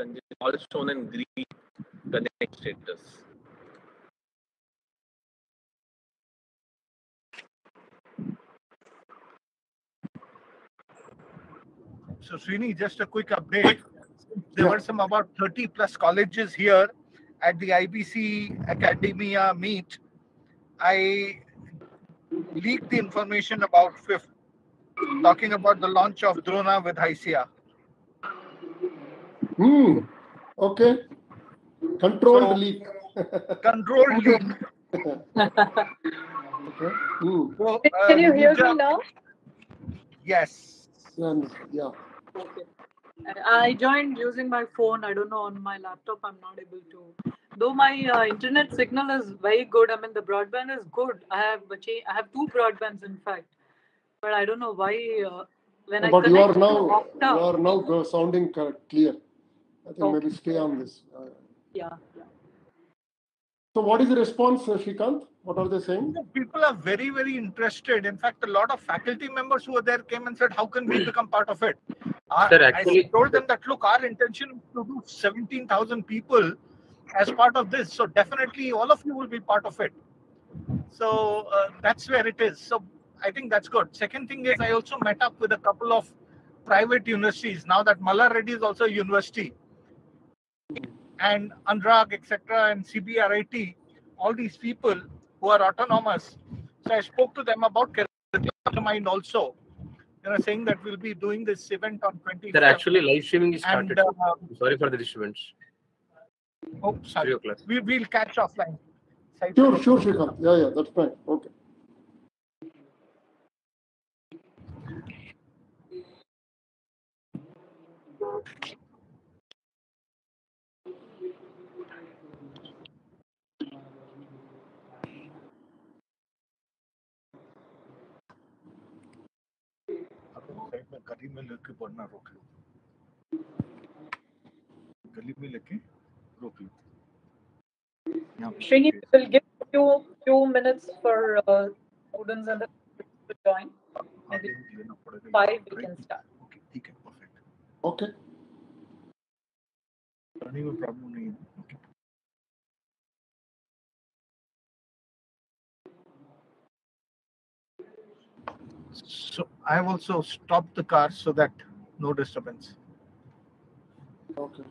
and it's all shown in green, connect status. So Srini, just a quick update. There were some about 30 plus colleges here at the IBC Academia meet. I leaked the information about 5th, talking about the launch of Drona with HYSEA. Okay. Controlled leak. Controlled leak. Okay. So, can you hear me now? Yes. Yeah. Okay. I joined using my phone. I don't know, on my laptop I'm not able to. Though my internet signal is very good. I mean, the broadband is good. I have two broadbands, in fact. But I don't know why but you are now sounding clear. I think maybe stay on this. Yeah. So what is the response, Shrikanth? What are they saying? People are very, very interested. In fact, a lot of faculty members who were there came and said, how can we become part of it? I told them that, look, our intention is to do 17,000 people as part of this. So definitely all of you will be part of it. So that's where it is. So I think that's good. Second thing is, I also met up with a couple of private universities. Now that Mala Reddy is also a university, and Andrag, etc., and CBRIT, all these people who are autonomous. So I spoke to them about Mind also. They are saying that we'll be doing this event on 20th. They're actually live streaming is started. And, sorry for the disturbance. Oh, sorry. We'll catch offline. Sure. Yeah, that's fine. Okay. गली में लेके पढ़ना रोक लो, गली में लेके रोक लो. Srini, we'll give few minutes for students and the to join. Maybe 5 we can start. Okay, perfect. Okay. Running a problem नहीं है. Okay. So I've also stopped the car so that no disturbance. Okay.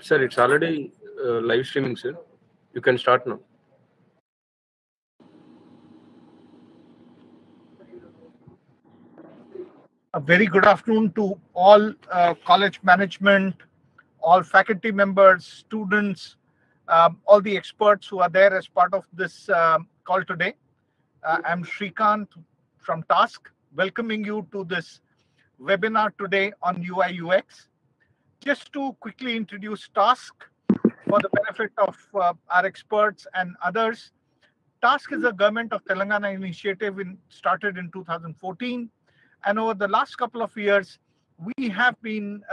Sir, it's already live streaming, sir. You can start now. A very good afternoon to all college management, all faculty members, students, all the experts who are there as part of this call today. I'm Shrikanth from TASK, welcoming you to this webinar today on UI/UX. Just to quickly introduce TASK for the benefit of our experts and others. TASK is a Government of Telangana initiative started in 2014. And over the last couple of years, we have been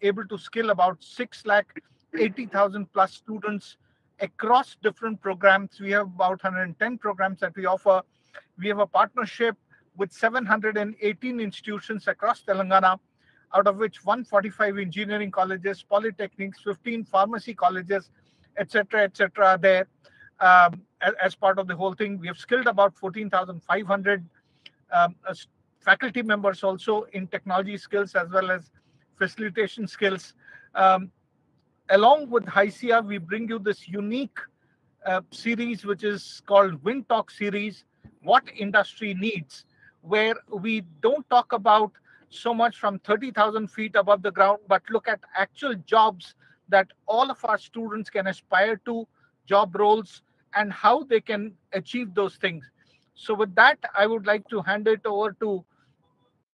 able to skill about 680,000 plus students across different programs. We have about 110 programs that we offer. We have a partnership with 718 institutions across Telangana, out of which 145 engineering colleges, polytechnics, 15 pharmacy colleges, etc., are there as part of the whole thing. We have skilled about 14,500 faculty members also in technology skills as well as facilitation skills. Along with HYSEA, we bring you this unique series, which is called Win Talk series, What Industry Needs, where we don't talk about so much from 30,000 feet above the ground, but look at actual jobs that all of our students can aspire to, job roles, and how they can achieve those things. So with that, I would like to hand it over to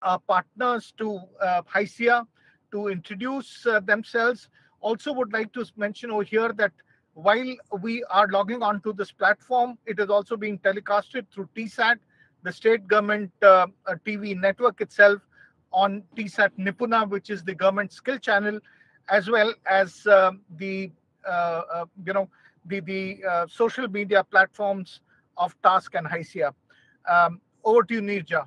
our partners, to HYSEA, to introduce themselves. Also would like to mention over here that while we are logging onto this platform, it is also being telecasted through TSAT, the state government TV network itself, on TSAT Nipuna, which is the government skill channel, as well as the social media platforms of TASK and HYSEA. Over to you, Neerja.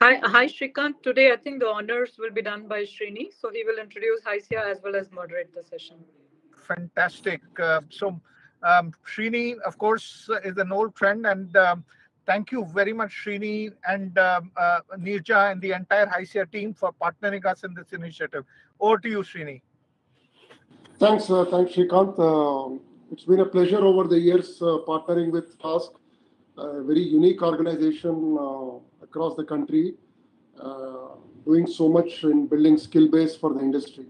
Hi, Shrikanth. Today, I think the honors will be done by Srini, so he will introduce HYSEA as well as moderate the session. Fantastic. So Srini, of course, is an old friend, and thank you very much, Srini and Neerja and the entire HYSEA team for partnering us in this initiative. Over to you, Srini. Thanks, thanks, Shrikanth. It's been a pleasure over the years partnering with TASK, a very unique organization across the country, doing so much in building skill base for the industry.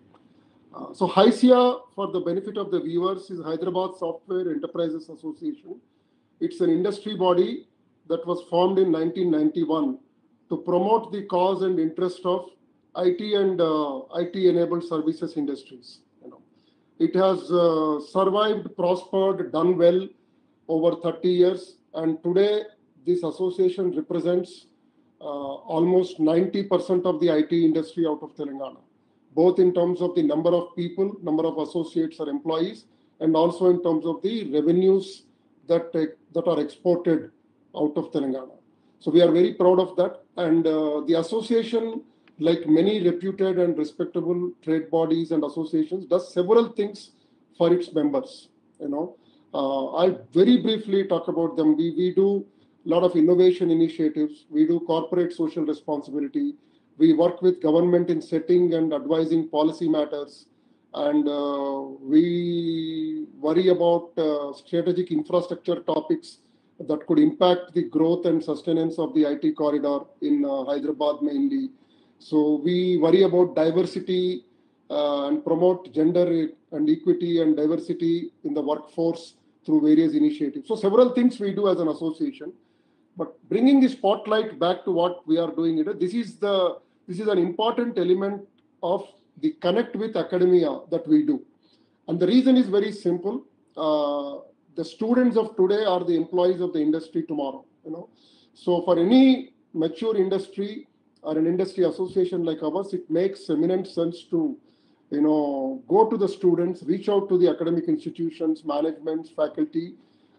So HYSEA, for the benefit of the viewers, is Hyderabad Software Enterprises Association. It's an industry body that was formed in 1991 to promote the cause and interest of IT and IT-enabled services industries. You know, it has survived, prospered, done well over 30 years. And today, this association represents almost 90% of the IT industry out of Telangana, both in terms of the number of people, number of associates or employees, and also in terms of the revenues that are exported out of Telangana. So we are very proud of that. And the association, like many reputed and respectable trade bodies and associations, does several things for its members. You know, I'll very briefly talk about them. We do a lot of innovation initiatives. We do corporate social responsibility. We work with government in setting and advising policy matters, and we worry about strategic infrastructure topics that could impact the growth and sustenance of the IT corridor in Hyderabad mainly. So we worry about diversity and promote gender and equity and diversity in the workforce through various initiatives. So several things we do as an association, but bringing the spotlight back to what we are doing, this is an important element of the connect with academia that we do. And the reason is very simple. The students of today are the employees of the industry tomorrow. You know, so for any mature industry or an industry association like ours, it makes eminent sense to, you know, go to the students, reach out to the academic institutions, management, faculty,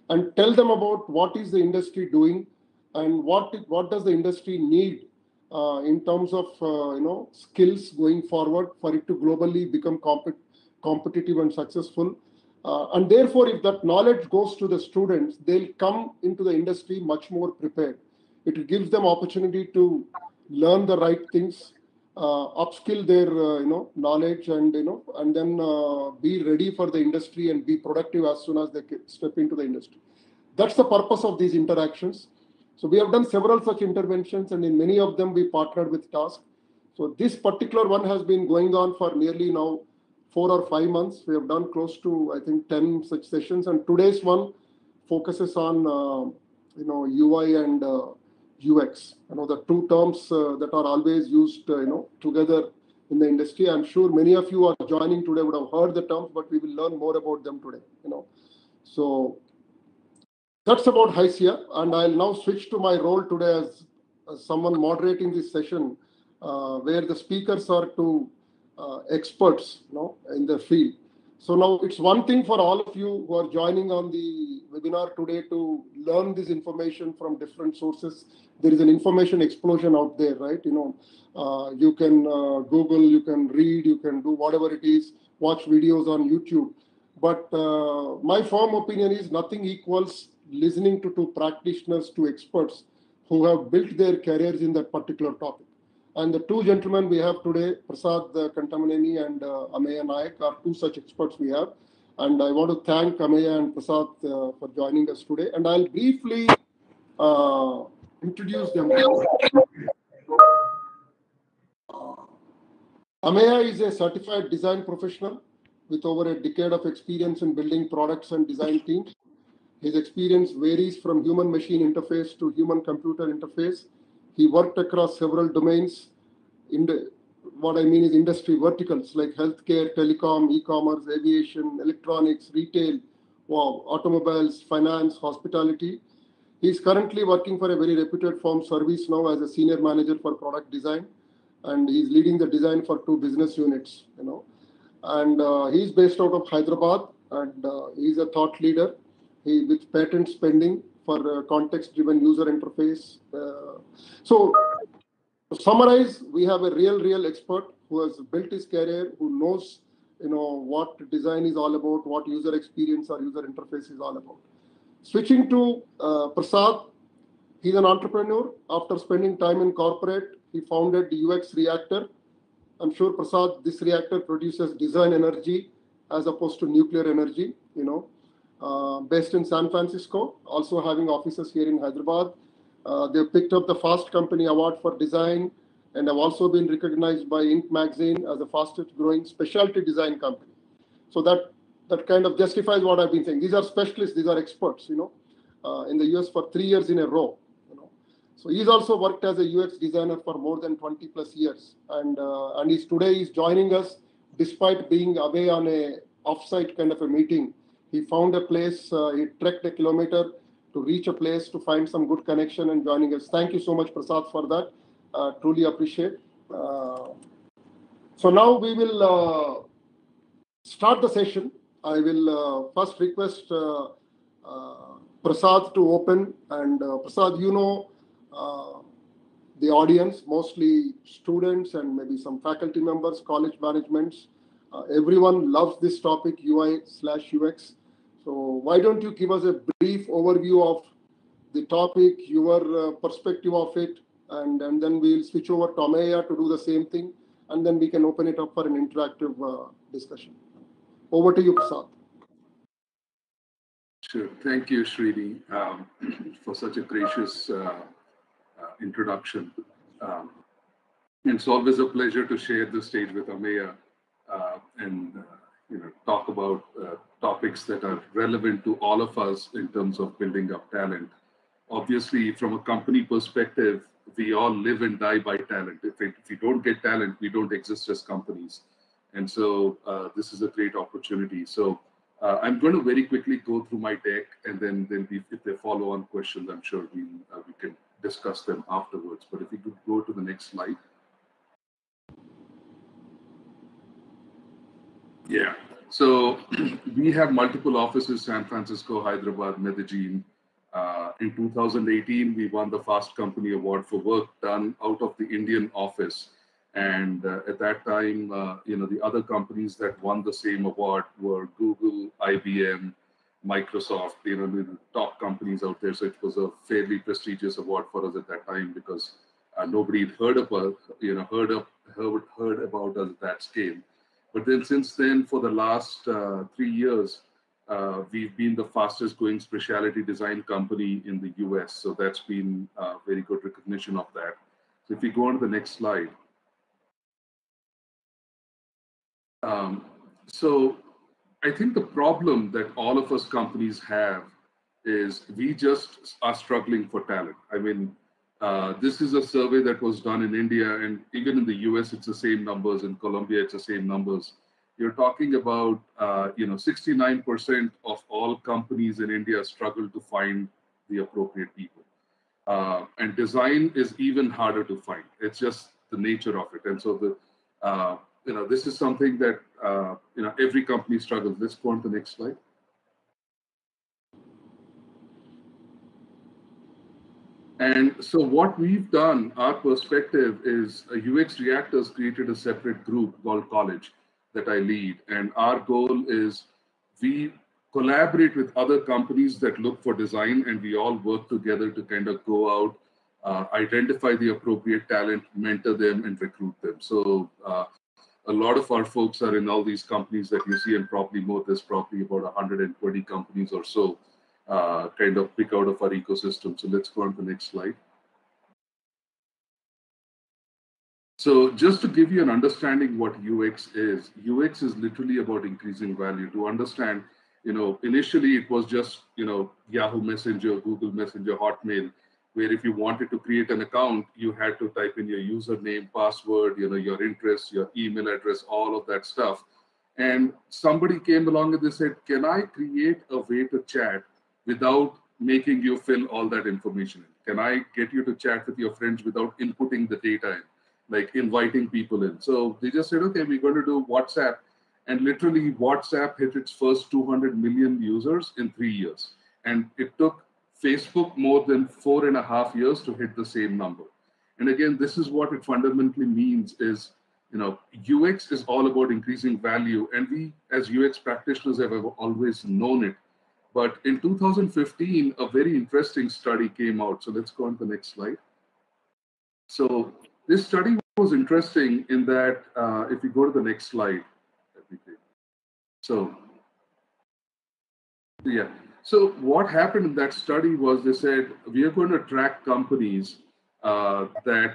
and tell them about what is the industry doing and what does the industry need in terms of skills going forward for it to globally become competitive and successful. And therefore, if that knowledge goes to the students, they'll come into the industry much more prepared. It gives them opportunity to learn the right things, upskill their knowledge, and then be ready for the industry and be productive as soon as they step into the industry. That's the purpose of these interactions. So we have done several such interventions, and in many of them we partnered with TASK. So this particular one has been going on for nearly now 4 or 5 months. We have done close to, I think, 10 such sessions, and today's one focuses on UI and UX. You know, the two terms that are always used together in the industry. I'm sure many of you are joining today would have heard the terms, but we will learn more about them today. You know, so that's about HYSEA, and I'll now switch to my role today as someone moderating this session, where the speakers are two experts, in the field. So now it's one thing for all of you who are joining on the webinar today to learn this information from different sources. There is an information explosion out there, right? You can Google, you can read, you can do whatever it is, watch videos on YouTube. But my firm opinion is nothing equals listening to two practitioners, two experts who have built their careers in that particular topic. And the two gentlemen we have today, Prasad Kantamaneni and Ameya Naik, are two such experts we have. And I want to thank Ameya and Prasad for joining us today. And I'll briefly introduce them. Ameya is a certified design professional with over a decade of experience in building products and design teams. His experience varies from human-machine interface to human-computer interface. He worked across several domains. What I mean is industry verticals like healthcare, telecom, e-commerce, aviation, electronics, retail, automobiles, finance, hospitality. He is currently working for a very reputed firm, ServiceNow, as a senior manager for product design, and he's leading the design for 2 business units. And he's based out of Hyderabad, and he's a thought leader. He with patent spending for context-driven user interface. So, to summarize, we have a real expert who has built his career, who knows, what design is all about, what user experience or user interface is all about. Switching to Prasad, he's an entrepreneur. After spending time in corporate, he founded the UX Reactor. I'm sure, Prasad, this reactor produces design energy as opposed to nuclear energy, based in San Francisco, also having offices here in Hyderabad. They've picked up the Fast Company Award for design and have also been recognized by Inc. Magazine as the fastest growing specialty design company. So that kind of justifies what I've been saying. These are specialists, these are experts, in the US for 3 years in a row. So he's also worked as a UX designer for more than 20+ years. And today he's joining us despite being away on a offsite kind of a meeting. He found a place, he trekked a kilometer to reach a place to find some good connection and joining us. Thank you so much, Prasad, for that. Truly appreciate. So now we will start the session. I will first request Prasad to open. And Prasad, the audience, mostly students and maybe some faculty members, college managements, everyone loves this topic, UI/UX. So why don't you give us a brief overview of the topic, your perspective of it, and then we'll switch over to Ameya to do the same thing, and then we can open it up for an interactive discussion. Over to you, Prasad. Sure. Thank you, Srini, for such a gracious introduction. It's always a pleasure to share the stage with Ameya and talk about topics that are relevant to all of us in terms of building up talent. Obviously, from a company perspective, we all live and die by talent. If we don't get talent, we don't exist as companies. And so this is a great opportunity. So I'm going to very quickly go through my deck, and then if there follow-on questions, I'm sure we can discuss them afterwards. But if you could go to the next slide. Yeah, so we have multiple offices, San Francisco, Hyderabad, Medellin. In 2018, we won the Fast Company Award for work done out of the Indian office. And at that time, the other companies that won the same award were Google, IBM, Microsoft, the top companies out there. So it was a fairly prestigious award for us at that time because nobody had heard about us at that scale. But then since then, for the last 3 years, we've been the fastest growing specialty design company in the US. So that's been a very good recognition of that. So if we go on to the next slide. So I think the problem that all of us companies have is we just are struggling for talent. I mean, this is a survey that was done in India, and even in the US, it's the same numbers. In Colombia, it's the same numbers. You're talking about, 69% of all companies in India struggle to find the appropriate people. And design is even harder to find. It's just the nature of it. And so, this is something that, every company struggles. Let's go on to the next slide. And so what we've done, our perspective is UX Reactors created a separate group called College that I lead. And our goal is we collaborate with other companies that look for design, and we all work together to kind of go out, identify the appropriate talent, mentor them, and recruit them. So a lot of our folks are in all these companies that you see, and probably more, there's probably about 120 companies or so kind of pick out of our ecosystem. So let's go on to the next slide. So just to give you an understanding what UX is literally about increasing value. To understand, you know, initially it was just, you know, Yahoo Messenger, Google Messenger, Hotmail, where if you wanted to create an account, you had to type in your username, password, you know, your interests, your email address, all of that stuff. And somebody came along and they said, can I create a way to chat without making you fill all that information in? Can I get you to chat with your friends without inputting the data in? Like inviting people in. So they just said, okay, we're going to do WhatsApp. And literally WhatsApp hit its first 200 million users in 3 years. And it took Facebook more than 4.5 years to hit the same number. And again, this is what it fundamentally means is, you know, UX is all about increasing value. And we as UX practitioners have always known it. But in 2015, a very interesting study came out. So let's go on to the next slide. So this study was interesting in that, if you go to the next slide, so yeah. So what happened in that study was they said, we are going to track companies that,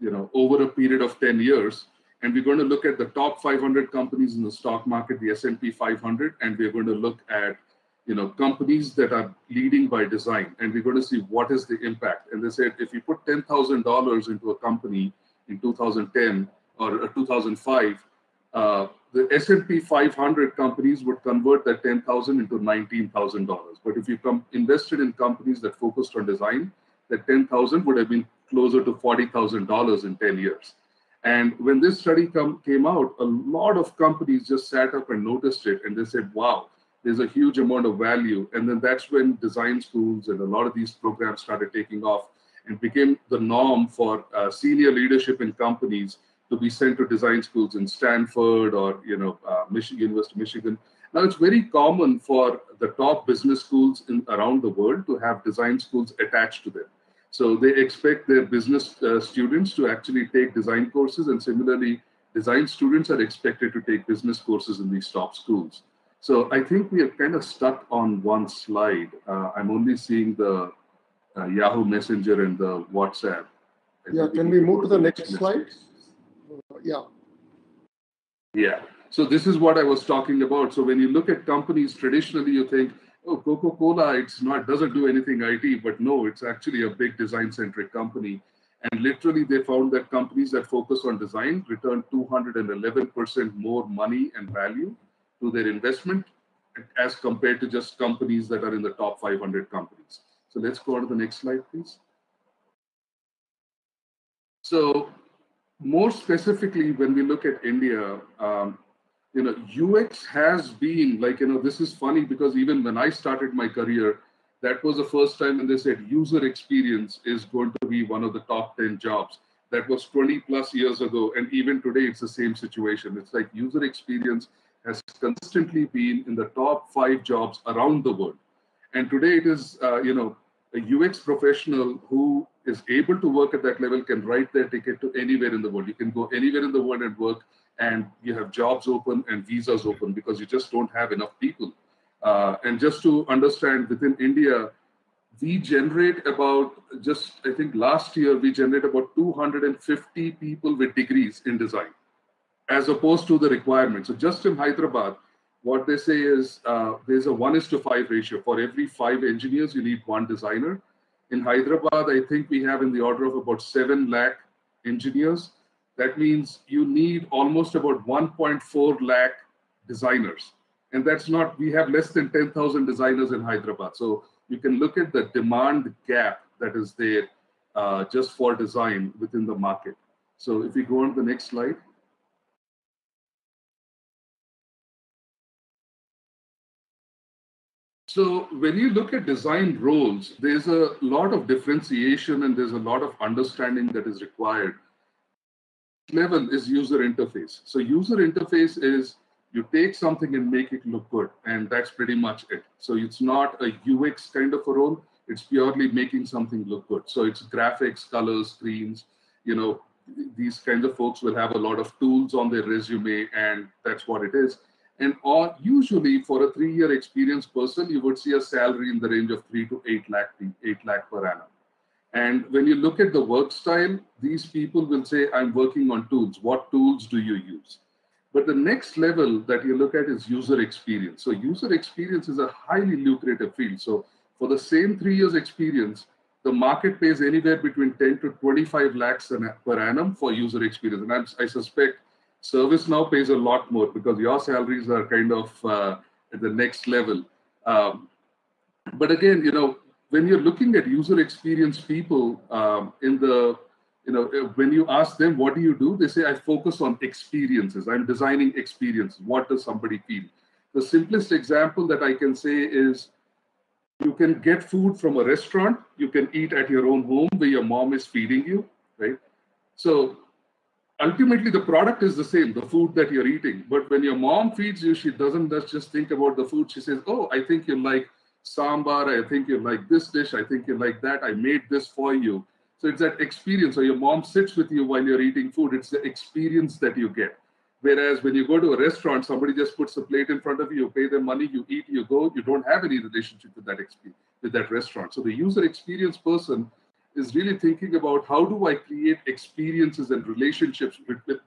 you know, over a period of 10 years, and we're going to look at the top 500 companies in the stock market, the S&P 500, and we're going to look at, you know, companies that are leading by design, and we're going to see what is the impact. And they said, if you put $10,000 into a company in 2010 or 2005, the S&P 500 companies would convert that $10,000 into $19,000. But if you invested in companies that focused on design, that $10,000 would have been closer to $40,000 in 10 years. And when this study came out, a lot of companies just sat up and noticed it, and they said, wow, there's a huge amount of value. And then that's when design schools and a lot of these programs started taking off and became the norm for senior leadership in companies to be sent to design schools in Stanford or, you know, University of Michigan. Now, it's very common for the top business schools around the world to have design schools attached to them. So they expect their business students to actually take design courses, and similarly, design students are expected to take business courses in these top schools. So I think we are kind of stuck on one slide. I'm only seeing the Yahoo Messenger and the WhatsApp. Yeah, can we move to the next slide? Yeah. Yeah, so this is what I was talking about. So when you look at companies, traditionally you think, oh, Coca-Cola, doesn't do anything IT, but no, it's actually a big design-centric company. And literally they found that companies that focus on design return 211% more money and value to their investment as compared to just companies that are in the top 500 companies. So let's go on to the next slide, please. So more specifically, when we look at India, you know, UX has been like, you know, this is funny because even when I started my career, that was the first time when they said user experience is going to be one of the top 10 jobs. That was 20+ years ago. And even today, it's the same situation. It's like user experience has consistently been in the top 5 jobs around the world. And today it is, you know, a UX professional who is able to work at that level can write their ticket to anywhere in the world. You can go anywhere in the world and work, and you have jobs open and visas open because you just don't have enough people. And just to understand, within India, we generate about I think last year, we generate about 250 people with degrees in design, as opposed to the requirement. So just in Hyderabad, what they say is there's a 1:5 ratio. For every 5 engineers, you need 1 designer. In Hyderabad, I think we have in the order of about 7 lakh engineers. That means you need almost about 1.4 lakh designers. And that's not, we have less than 10,000 designers in Hyderabad. So you can look at the demand gap that is there just for design within the market. So if we go on to the next slide. So when you look at design roles, there's a lot of differentiation and there's a lot of understanding that is required. Level is user interface. So user interface is you take something and make it look good, and that's pretty much it. So it's not a UX kind of a role. It's purely making something look good. So it's graphics, colors, screens, you know, these kinds of folks will have a lot of tools on their resume, and that's what it is. And all, usually for a 3-year experienced person, you would see a salary in the range of 3 to 8 lakh per annum. And when you look at the work style, these people will say, I'm working on tools. What tools do you use? But the next level that you look at is user experience. So user experience is a highly lucrative field. So for the same 3 years experience, the market pays anywhere between 10 to 25 lakhs per annum for user experience. And I suspect ServiceNow pays a lot more because your salaries are kind of at the next level. But again, you know, when you're looking at user experience people when you ask them, what do you do? They say, I focus on experiences. I'm designing experiences. What does somebody feel? The simplest example that I can say is, you can get food from a restaurant. You can eat at your own home where your mom is feeding you, right? So ultimately, the product is the same, the food that you're eating. But when your mom feeds you, she doesn't just think about the food. She says, oh, I think you like sambar. I think you like this dish. I think you like that. I made this for you. So it's that experience. So your mom sits with you while you're eating food. It's the experience that you get. Whereas when you go to a restaurant, somebody just puts a plate in front of you, you pay them money, you eat, you go, you don't have any relationship with that experience, with that restaurant. So the user experience person is really thinking about, how do I create experiences and relationships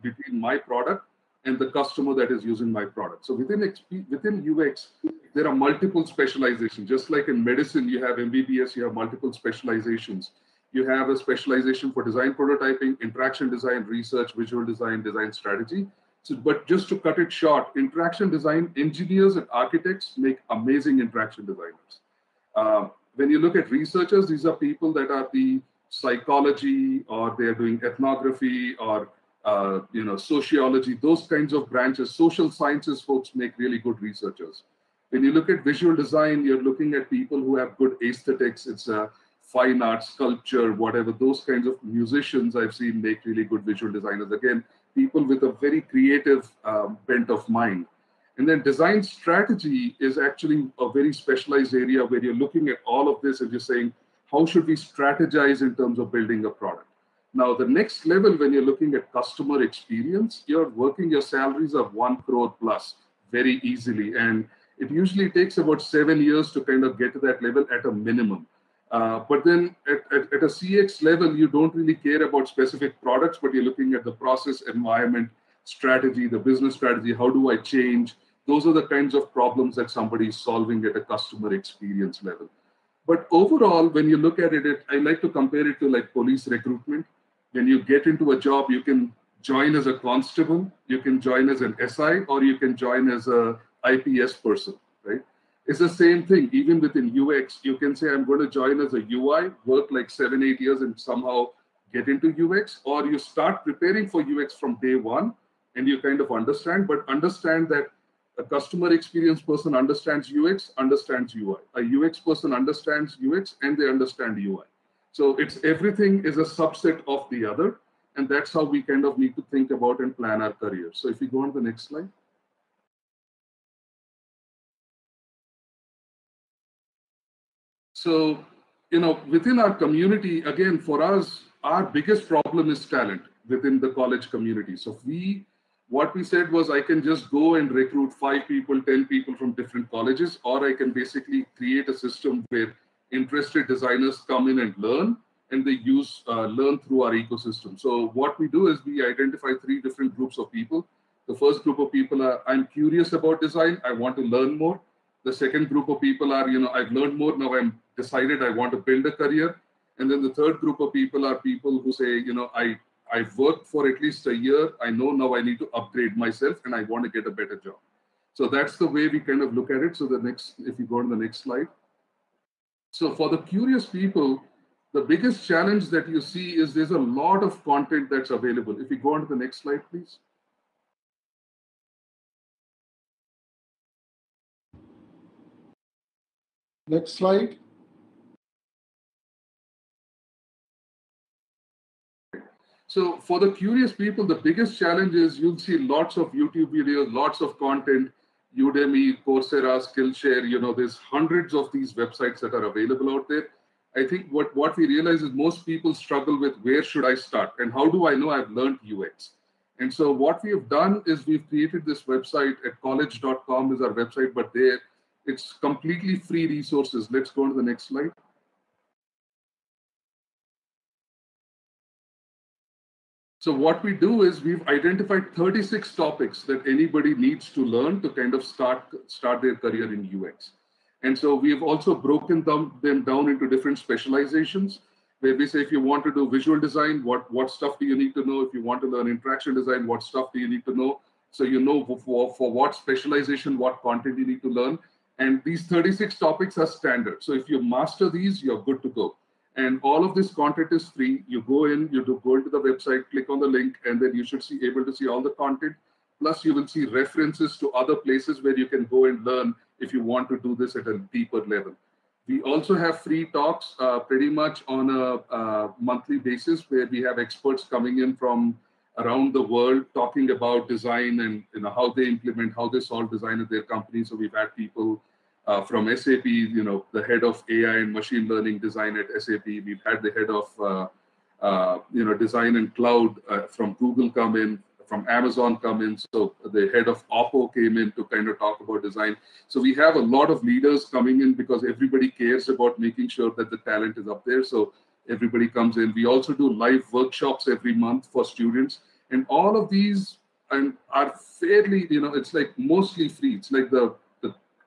between my product and the customer that is using my product. So within UX, there are multiple specializations. Just like in medicine, you have MBBS, you have multiple specializations. You have a specialization for design prototyping, interaction design, research, visual design, design strategy. So, but just to cut it short, interaction design engineers and architects make amazing interaction designers. When you look at researchers, these are people that are the psychology, or they're doing ethnography, or sociology, those kinds of branches. Social sciences folks make really good researchers. When you look at visual design, you're looking at people who have good aesthetics. It's a fine arts, sculpture, whatever, those kinds of musicians I've seen make really good visual designers. Again, people with a very creative bent of mind. And then design strategy is actually a very specialized area where you're looking at all of this and you're saying, how should we strategize in terms of building a product? Now, the next level, when you're looking at customer experience, you're working your salaries of 1 crore plus very easily. And it usually takes about 7 years to kind of get to that level at a minimum. But then at a CX level, you don't really care about specific products, but you're looking at the process, environment, strategy, the business strategy. How do I change? Those are the kinds of problems that somebody is solving at a customer experience level. But overall, when you look at it, I like to compare it to like police recruitment. When you get into a job, you can join as a constable, you can join as an SI, or you can join as a IPS person, right? It's the same thing. Even within UX, you can say, I'm going to join as a UI, work like 7-8 years and somehow get into UX, or you start preparing for UX from day one and you kind of understand, but understand that a customer experience person understands UX, understands UI. A UX person understands UX and they understand UI. So it's everything is a subset of the other. And that's how we kind of need to think about and plan our career. So if you go on to the next slide. So, you know, within our community, again, for us, our biggest problem is talent within the college community. So what we said was, I can just go and recruit 5 people, 10 people from different colleges, or I can basically create a system where interested designers come in and learn, and they learn through our ecosystem. So what we do is we identify 3 different groups of people. The first group of people are, I'm curious about design, I want to learn more. The second group of people are, you know, I've learned more, now I'm decided I want to build a career. And then the third group of people are people who say, you know, I've worked for at least a year, I know now I need to upgrade myself and I want to get a better job. So that's the way we kind of look at it. So if you go to the next slide. So for the curious people, the biggest challenge that you see is there's a lot of content that's available. If you go on to the next slide, please. Next slide. So for the curious people, the biggest challenge is you'll see lots of YouTube videos, lots of content, Udemy, Coursera, Skillshare, you know, there's hundreds of these websites that are available out there. I think what we realize is most people struggle with where should I start and how do I know I've learned UX? And so what we have done is we've created this website at college.com is our website, but there it's completely free resources. Let's go on to the next slide. So what we do is we've identified 36 topics that anybody needs to learn to kind of start their career in UX. And so we've also broken them down into different specializations, where we say if you want to do visual design, what stuff do you need to know? If you want to learn interaction design, what stuff do you need to know? So you know for what specialization, what content you need to learn. And these 36 topics are standard. So if you master these, you're good to go. And all of this content is free. You go in, you do go into the website, click on the link, and then you should be able to see all the content. Plus, you will see references to other places where you can go and learn if you want to do this at a deeper level. We also have free talks pretty much on a monthly basis where we have experts coming in from around the world talking about design and how they implement, how they solve design at their company. So we've had people from SAP, the head of AI and machine learning design at SAP. We've had the head of, design and cloud from Google come in, from Amazon come in. So the head of Oppo came in to kind of talk about design. So we have a lot of leaders coming in because everybody cares about making sure that the talent is up there. So everybody comes in. We also do live workshops every month for students. And all of these are fairly, it's like mostly free. It's like the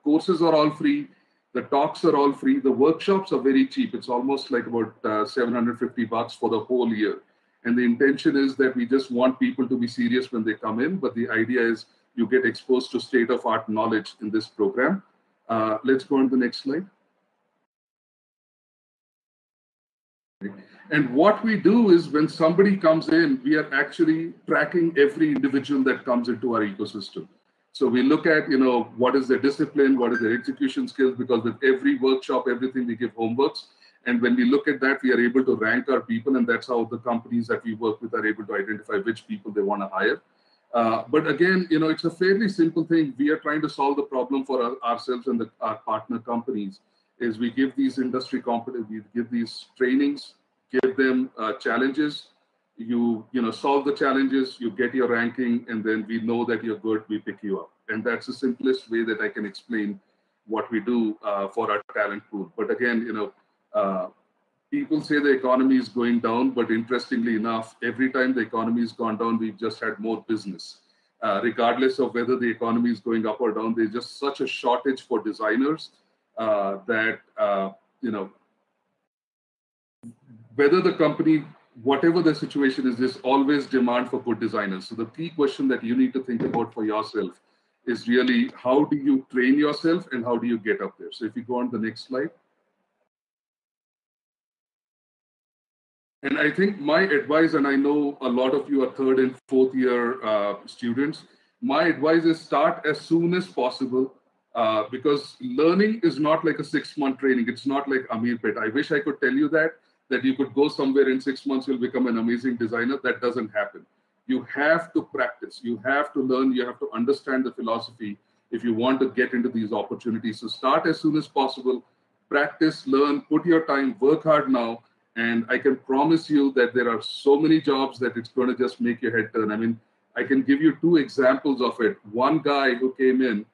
courses are all free. The talks are all free. The workshops are very cheap. It's almost like about $750 for the whole year. And the intention is that we just want people to be serious when they come in. But the idea is you get exposed to state-of-art knowledge in this program. Let's go on to the next slide. And what we do is when somebody comes in, we are actually tracking every individual that comes into our ecosystem. So we look at, what is their discipline, what is their execution skills, because with every workshop, everything we give homeworks. And when we look at that, we are able to rank our people, and that's how the companies that we work with are able to identify which people they want to hire. But again, it's a fairly simple thing. We are trying to solve the problem for ourselves and our partner companies. Is we give these industry competencies, we give these trainings, give them challenges. You solve the challenges, you get your ranking, and then we know that you're good. We pick you up, and that's the simplest way that I can explain what we do for our talent pool. But again, people say the economy is going down, but interestingly enough, every time the economy has gone down, we've just had more business. Regardless of whether the economy is going up or down, there's just such a shortage for designers that, whether the company, whatever the situation is, there's always demand for good designers. So the key question that you need to think about for yourself is really how do you train yourself and how do you get up there? So if you go on to the next slide. And I think my advice, and I know a lot of you are third and fourth year students, my advice is start as soon as possible because learning is not like a 6-month training. It's not like Ameerpet. I wish I could tell you that you could go somewhere in 6 months, you'll become an amazing designer. That doesn't happen. You have to practice. You have to learn. You have to understand the philosophy if you want to get into these opportunities. So start as soon as possible. Practice, learn, put your time, work hard now. And I can promise you that there are so many jobs that it's going to just make your head turn. I mean, I can give you 2 examples of it. One guy who came in,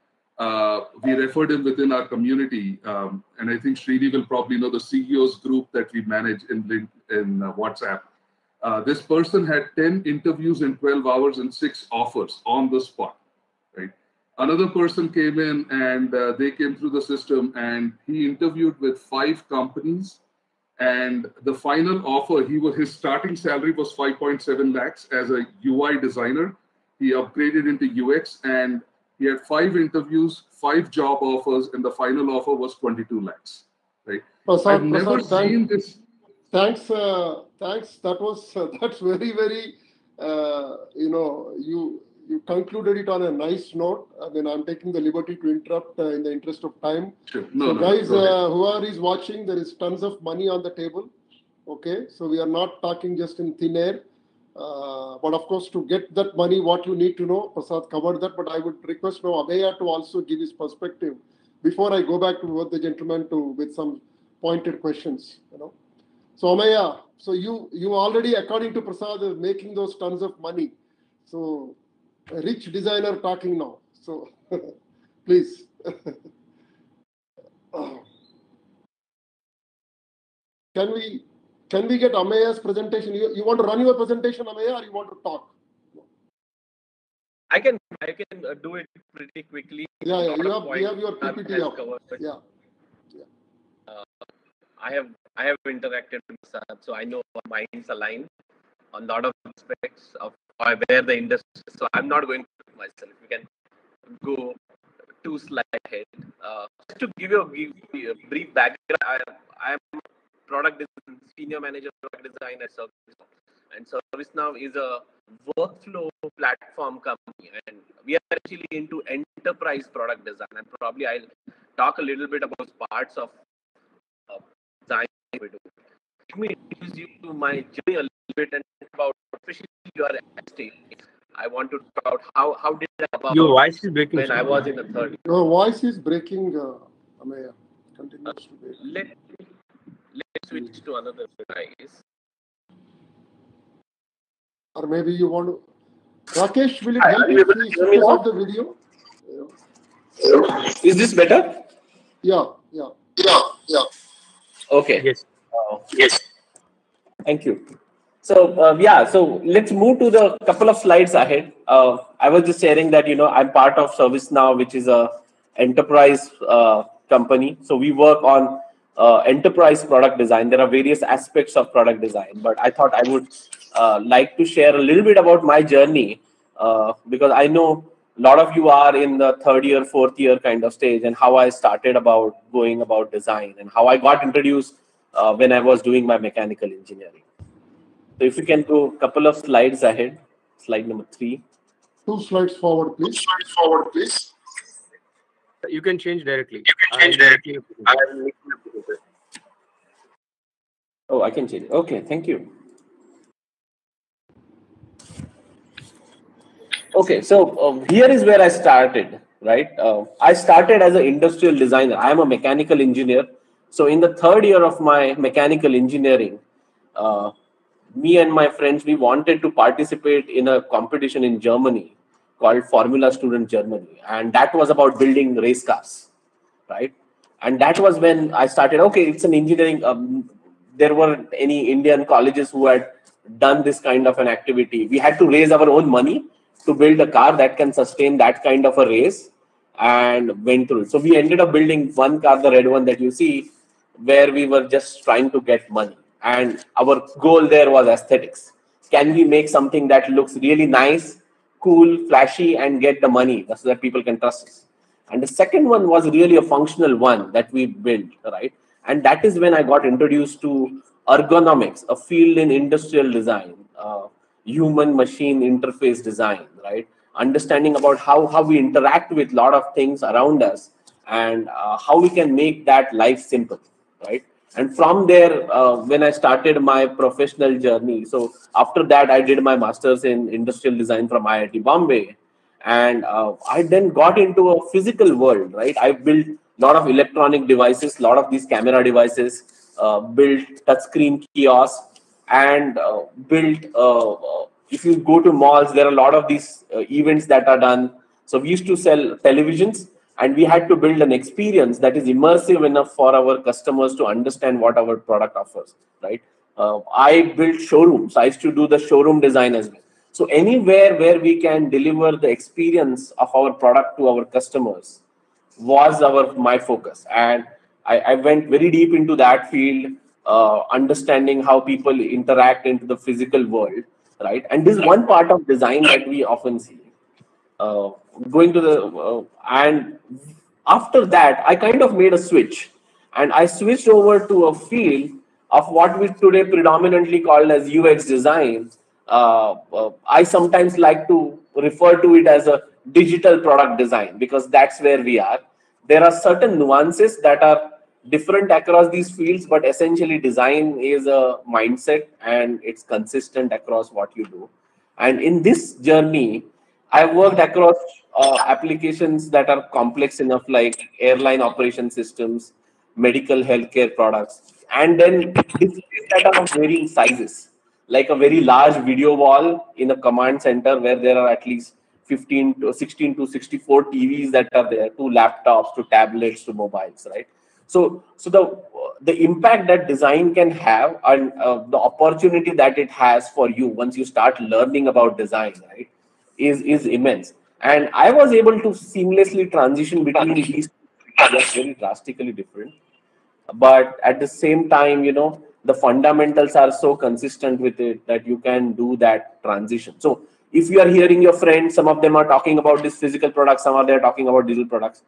we referred him within our community. And I think Srini will probably know the CEOs group that we manage in WhatsApp. This person had 10 interviews in 12 hours and 6 offers on the spot. Right? Another person came in and they came through the system and he interviewed with 5 companies. And the final offer, his starting salary was 5.7 lakhs as a UI designer. He upgraded into UX and he had 5 interviews, 5 job offers, and the final offer was 22 lakhs. Right? Prasad, I've never seen this. Thanks. Thanks. That's very, very, you concluded it on a nice note. I mean, I'm taking the liberty to interrupt in the interest of time. Sure. No, so guys, whoever is watching, there is tons of money on the table. Okay, so we are not talking just in thin air. But of course, to get that money, what you need to know, Prasad covered that. But I would request now Ameya to also give his perspective before I go back to the gentleman with some pointed questions, you know. So Ameya, so you already, according to Prasad, are making those tons of money. So a rich designer talking now. So please. Can we get Ameya's presentation? You want to run your presentation, Ameya, or you want to talk? I can do it pretty quickly. Yeah. You have your PPT covered, but yeah. I have interacted with Prasad, so I know our minds align on a lot of aspects of where the industry. So I'm not going to myself. We can go two slides ahead. Just to give you a brief background, I am product design, senior manager of product design at ServiceNow. And ServiceNow is a workflow platform company, and we are actually into enterprise product design. And probably I'll talk a little bit about parts of design we do. Let me introduce you to my journey a little bit and about, especially your stage. I want to talk about how did I about your voice is breaking when I was in the third. Your voice is breaking. Ameya, continues to break. Let's switch to another device. Or maybe you want to, Rakesh, will it help you please focus on the video? Yeah. Is this better? Yeah. Okay. Yes. Thank you. So, so let's move to the couple of slides ahead. I was just sharing that, you know, I'm part of ServiceNow, which is a enterprise company. So we work on enterprise product design. There are various aspects of product design, but I thought I would like to share a little bit about my journey, because I know a lot of you are in the third year, fourth year kind of stage, and how I started about going about design and how I got introduced when I was doing my mechanical engineering. So if you can go a couple of slides ahead, slide number 3. 2 slides forward, please. 2 slides forward, please. You can change directly. Oh, I can change it. Okay, thank you. Okay, so here is where I started, right? I started as an industrial designer. I am a mechanical engineer. So in the third year of my mechanical engineering, me and my friends, we wanted to participate in a competition in Germany called Formula Student Germany. And that was about building race cars, right? And that was when I started, okay, it's an engineering. There weren't any Indian colleges who had done this kind of an activity. We had to raise our own money to build a car that can sustain that kind of a race, and went through it. So we ended up building one car, the red one that you see, where we were just trying to get money. And our goal there was aesthetics. Can we make something that looks really nice, cool, flashy, and get the money so that people can trust us? And the second one was really a functional one that we built, right? And that is when I got introduced to ergonomics, a field in industrial design, human-machine interface design, right? Understanding about how we interact with a lot of things around us, and how we can make that life simple, right? And from there, when I started my professional journey, so after that, I did my master's in industrial design from IIT Bombay. And I then got into a physical world, right? I built a lot of electronic devices, a lot of these camera devices, built touchscreen kiosks, and built, if you go to malls, there are a lot of these events that are done. So we used to sell televisions, and we had to build an experience that is immersive enough for our customers to understand what our product offers, right? I built showrooms. I used to do the showroom design as well. So anywhere where we can deliver the experience of our product to our customers was my focus. And I went very deep into that field, understanding how people interact into the physical world, right? And this is one part of design that we often see. And after that, I kind of made a switch, and I switched over to a field of what we today predominantly call as UX design. I sometimes like to refer to it as a digital product design, because that's where we are. There are certain nuances that are different across these fields, but essentially design is a mindset, and it's consistent across what you do. And in this journey, I worked across applications that are complex enough, like airline operation systems, medical healthcare products, and then displays that are of varying sizes, like a very large video wall in a command center where there are at least 15 to 16 to 64 TVs that are there, to laptops, to tablets, to mobiles, right? So the impact that design can have, and the opportunity that it has for you once you start learning about design, right, is immense. And I was able to seamlessly transition between these. That's very drastically different, but at the same time, you know, the fundamentals are so consistent with it that you can do that transition. So if you are hearing your friends, some of them are talking about this physical product, some are talking about digital products,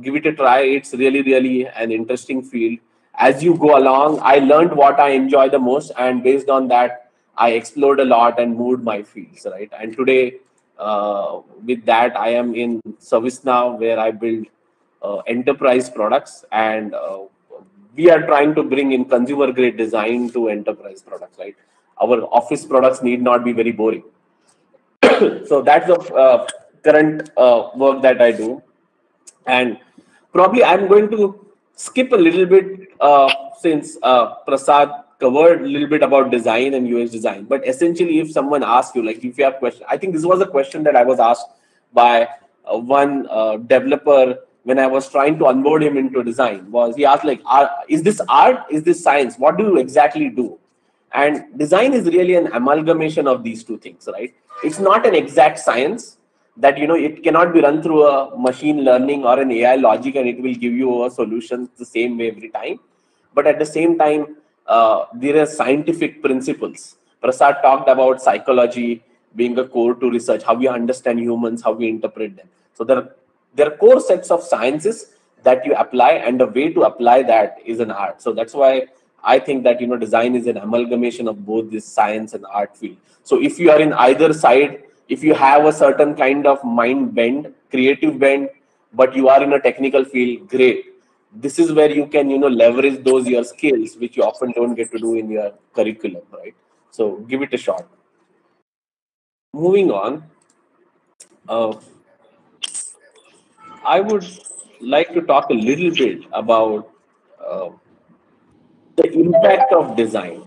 give it a try. It's really an interesting field. As you go along, I learned what I enjoy the most, and based on that, I explored a lot and moved my fields, right? And today, with that, I am in ServiceNow, where I build enterprise products, and we are trying to bring in consumer grade design to enterprise products, right? Our office products need not be very boring. So that's the current work that I do, and probably I'm going to skip a little bit since Prasad covered a little bit about design and UX design. But essentially, if someone asks you, like if you have question, I think this was a question that I was asked by one developer when I was trying to onboard him into design, was he asked like, is this art? Is this science? What do you exactly do? And design is really an amalgamation of these two things, right? It's not an exact science that, you know, it cannot be run through a machine learning or an AI logic and it will give you a solution the same way every time. But at the same time, there are scientific principles. Prasad talked about psychology being a core to research, how we understand humans, how we interpret them. So there are core sets of sciences that you apply, and the way to apply that is an art. So that's why I think that, you know, design is an amalgamation of both this science and art field. So if you are in either side, if you have a certain kind of mind bend, creative bend, but you are in a technical field, great. This is where you can, you know, leverage those your skills, which you often don't get to do in your curriculum, right? So give it a shot. Moving on. I would like to talk a little bit about the impact of design,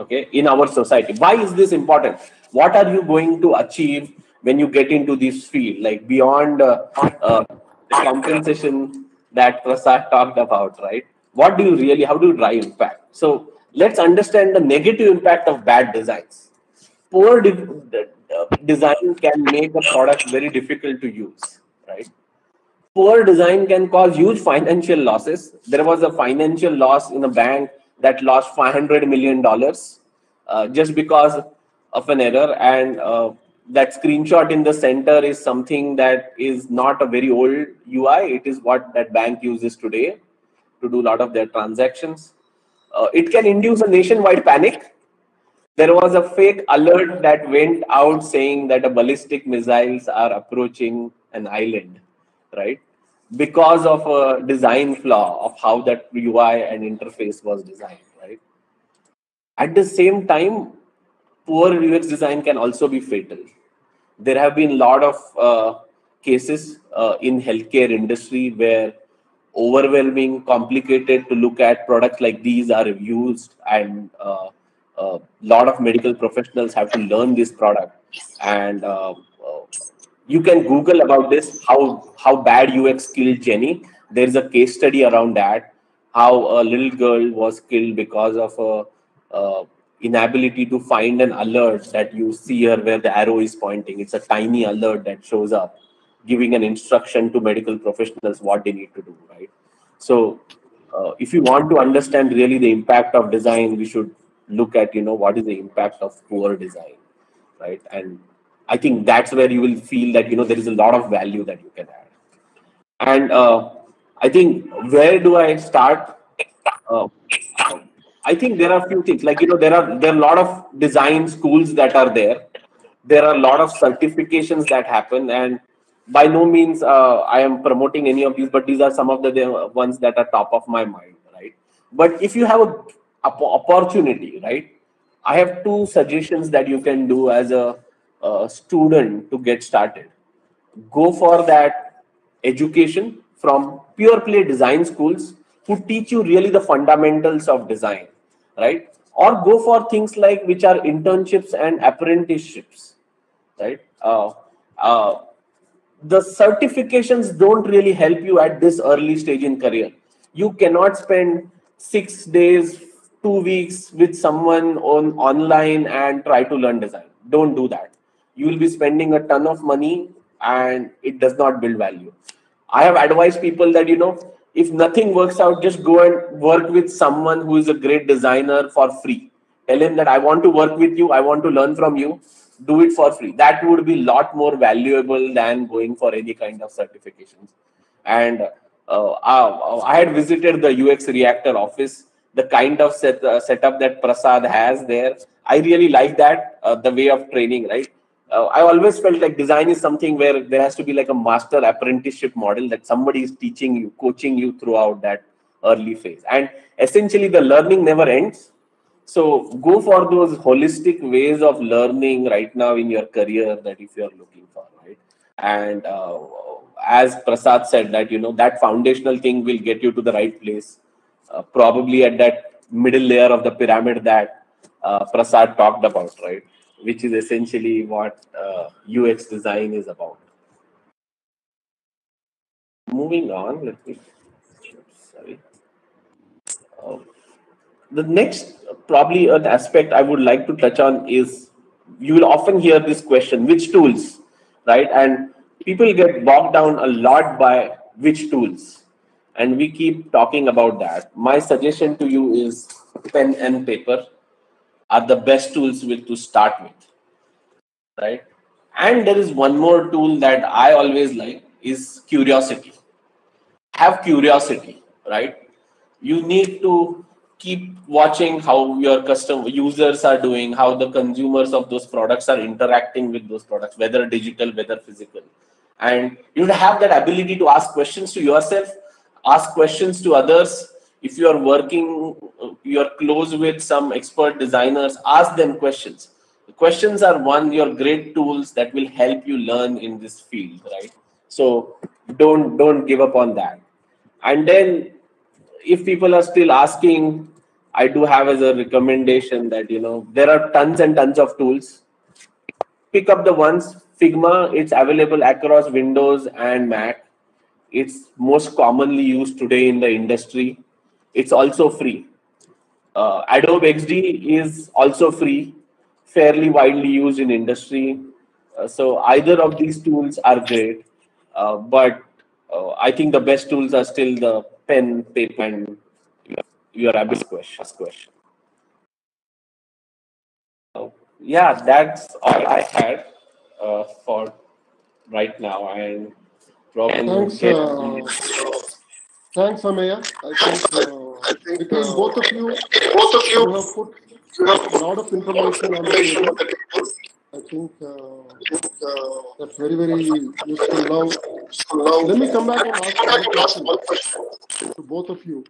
okay, in our society. Why is this important? What are you going to achieve when you get into this field, like beyond the compensation that Prasad talked about, right? What do you really, how do you drive impact? So let's understand the negative impact of bad designs. Poor design can make a product very difficult to use, right? Poor design can cause huge financial losses. There was a financial loss in a bank that lost $500 million just because of an error. And that screenshot in the center is something that is not a very old UI. It is what that bank uses today to do a lot of their transactions. It can induce a nationwide panic. There was a fake alert that went out saying that a ballistic missiles are approaching an island, right? Because of a design flaw of how that UI and interface was designed, right? At the same time, poor UX design can also be fatal. There have been a lot of cases in healthcare industry where overwhelming, complicated to look at products like these are used, and lot of medical professionals have to learn this product. And you can Google about this, how bad UX killed Jenny. There's a case study around that, how a little girl was killed because of a inability to find an alert that you see her where the arrow is pointing. It's a tiny alert that shows up giving an instruction to medical professionals what they need to do, right? So if you want to understand really the impact of design, we should look at, you know, what is the impact of poor design, right? And I think that's where you will feel that, you know, there is a lot of value that you can add. And I think, where do I start? I think there are a few things, like, you know, there are a lot of design schools that are there. There are a lot of certifications that happen, and by no means I am promoting any of these, but these are some of the ones that are top of my mind, right? But if you have a opportunity, right, I have two suggestions that you can do as a student to get started. Go for that education from pure play design schools who teach you really the fundamentals of design, right? Or go for things like which are internships and apprenticeships, right? The certifications don't really help you at this early stage in career. You cannot spend 6 days, 2 weeks with someone on online and try to learn design. Don't do that. You will be spending a ton of money and it does not build value. I have advised people that, you know, if nothing works out, just go and work with someone who is a great designer for free. Tell him that I want to work with you. I want to learn from you. Do it for free. That would be a lot more valuable than going for any kind of certifications. And I had visited the UX Reactor office. The kind of setup that Prasad has there, I really like that, the way of training, right? I always felt like design is something where there has to be like a master apprenticeship model that somebody is teaching you, coaching you throughout that early phase. And essentially the learning never ends. So go for those holistic ways of learning right now in your career that if you're looking for, right? And as Prasad said that, you know, that foundational thing will get you to the right place. Probably at that middle layer of the pyramid that Prasad talked about, right? Which is essentially what UX design is about. Moving on, let me, sorry. The next probably an aspect I would like to touch on is, you will often hear this question, which tools, right? And people get bogged down a lot by which tools. And we keep talking about that. My suggestion to you is pen and paper are the best tools to start with, right? And there is one more tool that I always like is curiosity. Have curiosity, right? You need to keep watching how your customer users are doing, how the consumers of those products are interacting with those products, whether digital, whether physical. And you have that ability to ask questions to yourself, ask questions to others. If you are working, you're close with some expert designers, ask them questions. The questions are your great tools that will help you learn in this field, right? So don't give up on that. And then if people are still asking, I do have as a recommendation that, you know, there are tons and tons of tools. Pick up the ones, Figma, it's available across Windows and Mac. It's most commonly used today in the industry. It's also free. Adobe XD is also free, fairly widely used in industry. So either of these tools are great, but I think the best tools are still the pen, paper, and your ask question. So, yeah, that's all I had for right now. And thanks, thanks, Ameya. I think because both of you have put a lot of information on the table. I think that's very, very useful. Now, let me come back and ask one question to both of you.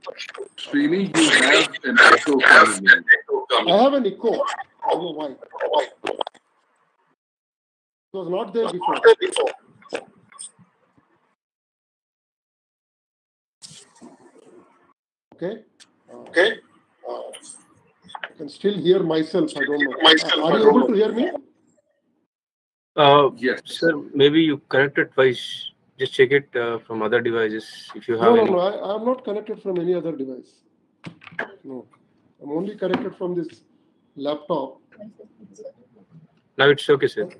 Srini, you have an echo coming. I have an echo. I don't know why. It was not there before. Okay. I can still hear myself. I don't know. Are you able to hear me? Yes. Sir, maybe you connected twice. Just check it from other devices if you have. No, I am not connected from any other device. No, I'm only connected from this laptop. Now it's okay, sir.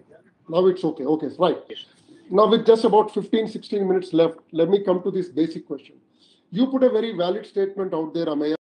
Now it's okay. Okay, right. Yes. Now with just about 15-16 minutes left, let me come to this basic question. You put a very valid statement out there, Ameya.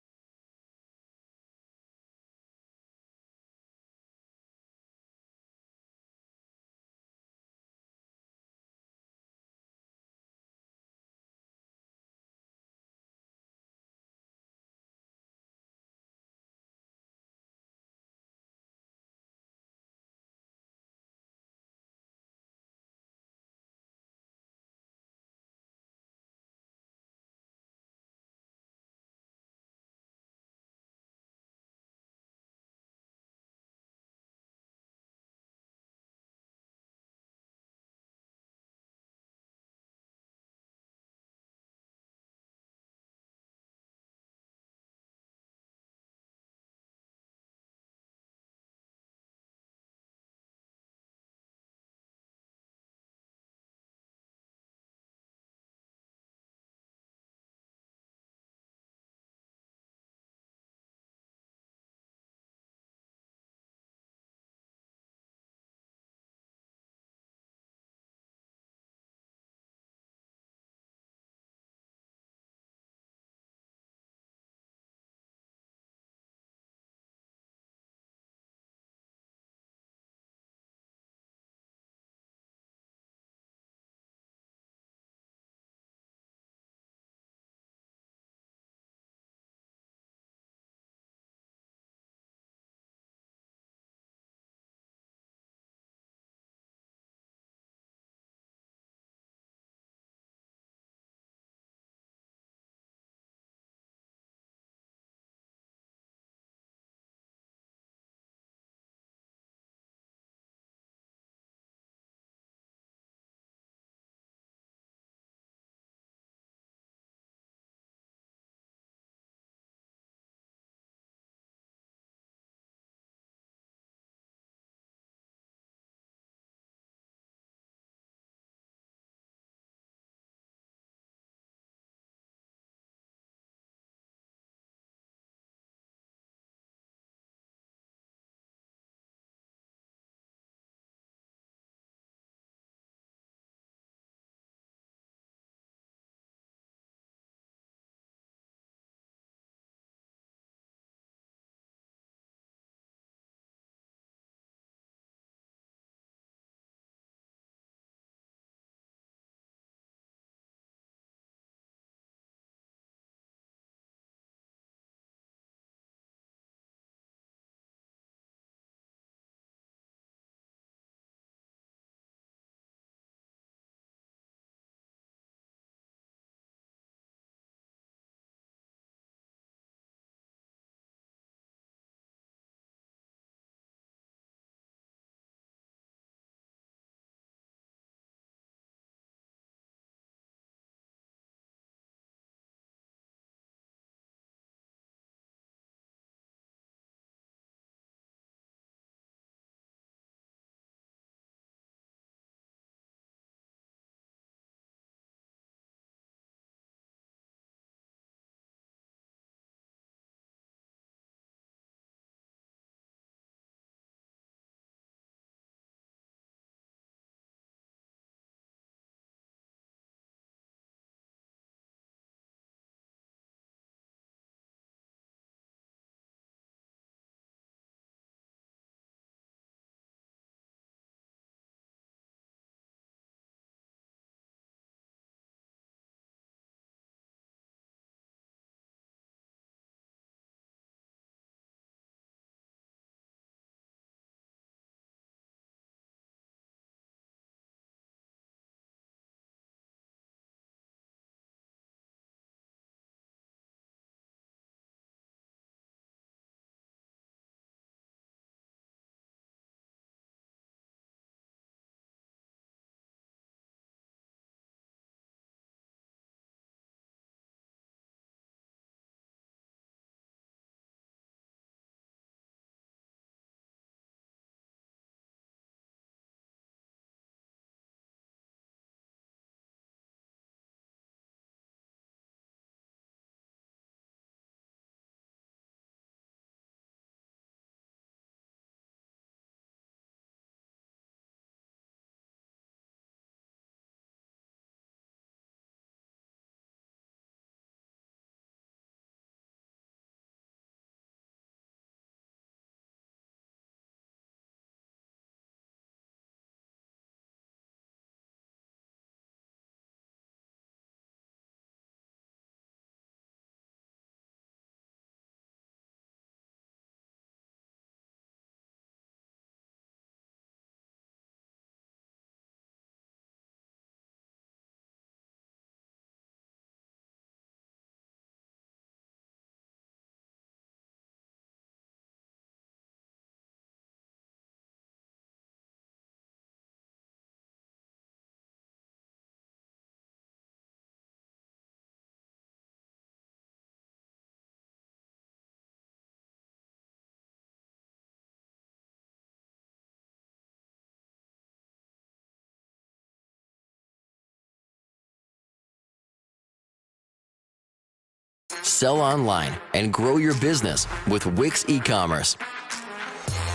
sell online, and grow your business with Wix e-commerce.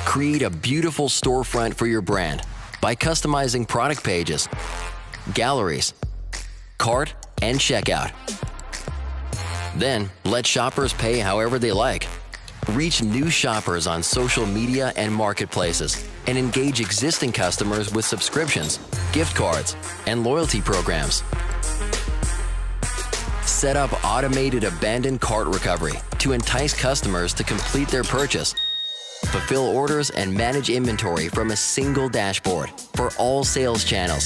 Create a beautiful storefront for your brand by customizing product pages, galleries, cart, and checkout. Then, let shoppers pay however they like. Reach new shoppers on social media and marketplaces, and engage existing customers with subscriptions, gift cards, and loyalty programs. Set up automated abandoned cart recovery to entice customers to complete their purchase. Fulfill orders and manage inventory from a single dashboard for all sales channels.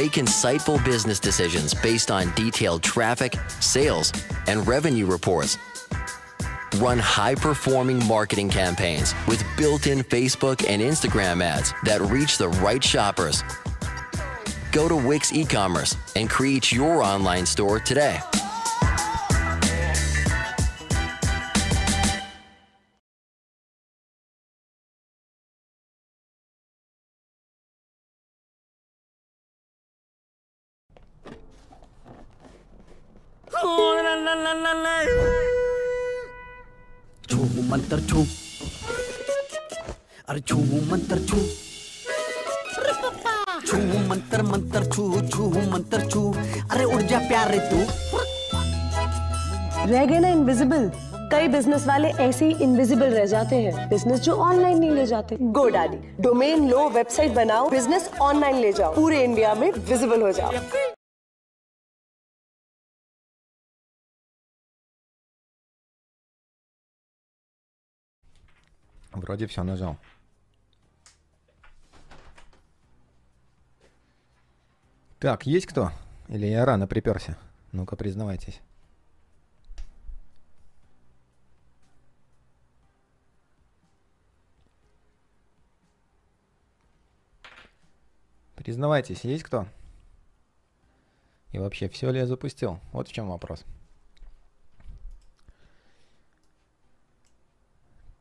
Make insightful business decisions based on detailed traffic, sales, and revenue reports. Run high-performing marketing campaigns with built-in Facebook and Instagram ads that reach the right shoppers. Go to Wix e-commerce and create your online store today. Mantar छू अरे छू मंतर छू छू मंतर छू मंतर छू अरे उड़ जा प्यार रे तू रह गए ना इनविजिबल. कई बिजनेस वाले ऐसे ही इनविजिबल रह जाते हैं. बिजनेस जो ऑनलाइन नहीं ले जाते. गो डैडी डोमेन लो, वेबसाइट बनाओ, बिजनेस ऑनलाइन ले जाओ, पूरे इंडिया में विजिबल हो जाओ. Вроде все нажал. Так, есть кто? Или я рано приперся? Ну-ка, признавайтесь. Признавайтесь, есть кто? И вообще, все ли я запустил? Вот в чем вопрос.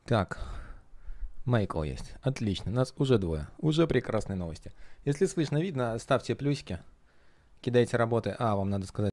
Так. Майкл есть. Отлично. Нас уже двое. Уже прекрасные новости. Если слышно, видно, ставьте плюсики. Кидайте работы. А, вам надо сказать.